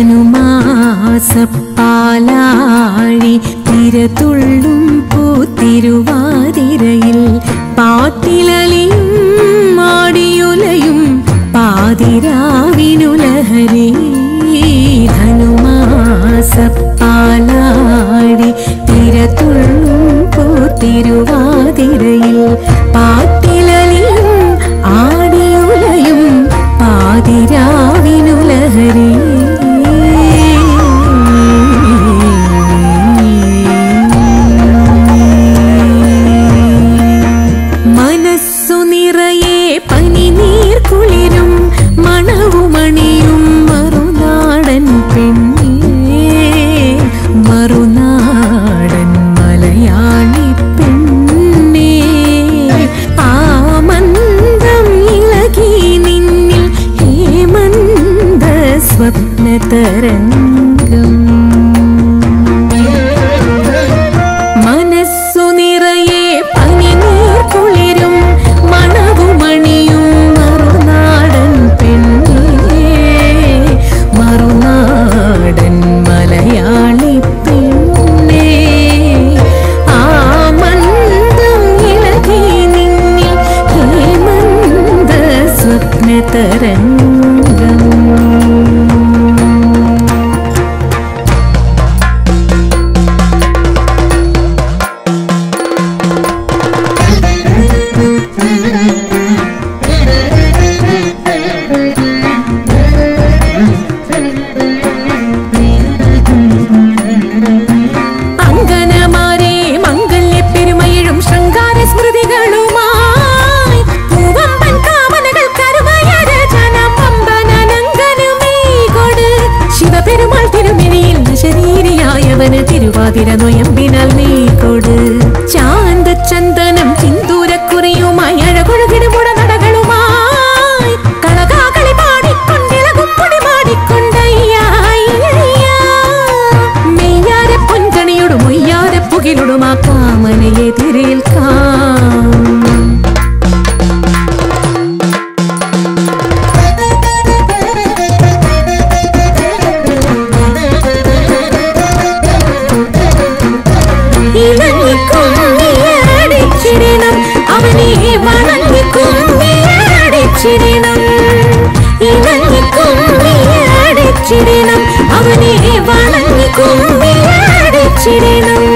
വനമാസപ്പാലാഴി തിരതുള്ളും പൂത്തിരുവാതിരയിൽ പാട്ടിലലിയും മാടിയുലയും പാതിരാവിനുലഹരി ധനുമാസപ്പാലാഴി തിരതുള്ളും പൂത്തിരുവാതിരയിൽ പാട്ടിലലിയും ആടിയുലയും പാതിരാവിനുലഹരി She didn't know.